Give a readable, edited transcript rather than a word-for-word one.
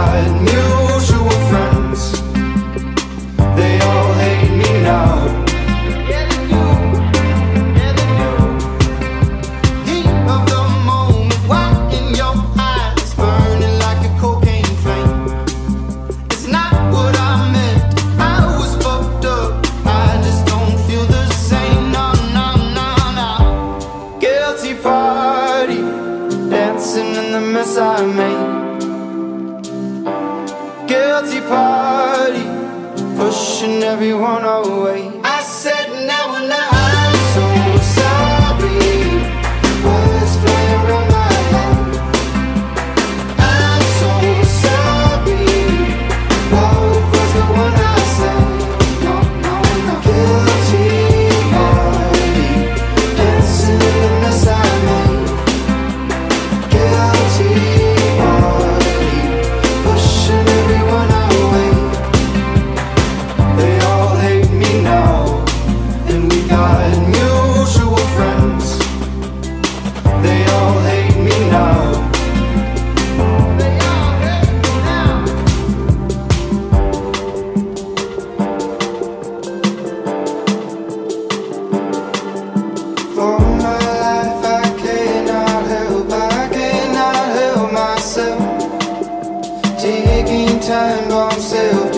unusual friends, they all hate me now. Heat of the moment, white in your eyes, burning like a cocaine flame. It's not what I meant, I was fucked up, I just don't feel the same. No, no, no, no. Guilty party, dancing in the mess I made. Guilty party, pushing everyone away. I said now and now I'm so sorry. Words fly around my head. I'm so sorry. Love was the one I said. No, no, no. Guilty party, dancing in the mess I made. Guilty time bomb self.